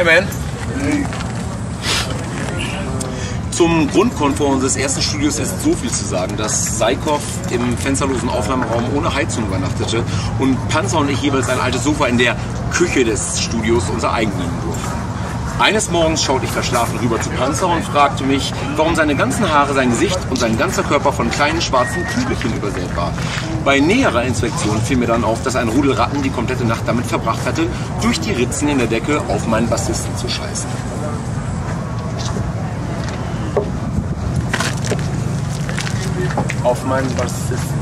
Amen. Zum Grundkomfort unseres ersten Studios ist so viel zu sagen, dass Seikow im fensterlosen Aufnahmeraum ohne Heizung übernachtete und Panzer und ich jeweils ein altes Sofa in der Küche des Studios unser eigen nennen durften. Eines Morgens schaute ich verschlafen rüber zu Panzer und fragte mich, warum seine ganzen Haare, sein Gesicht und sein ganzer Körper von kleinen schwarzen Kügelchen übersät war. Bei näherer Inspektion fiel mir dann auf, dass ein Rudel Ratten die komplette Nacht damit verbracht hatte, durch die Ritzen in der Decke auf meinen Bassisten zu scheißen. Auf meinen Bassisten.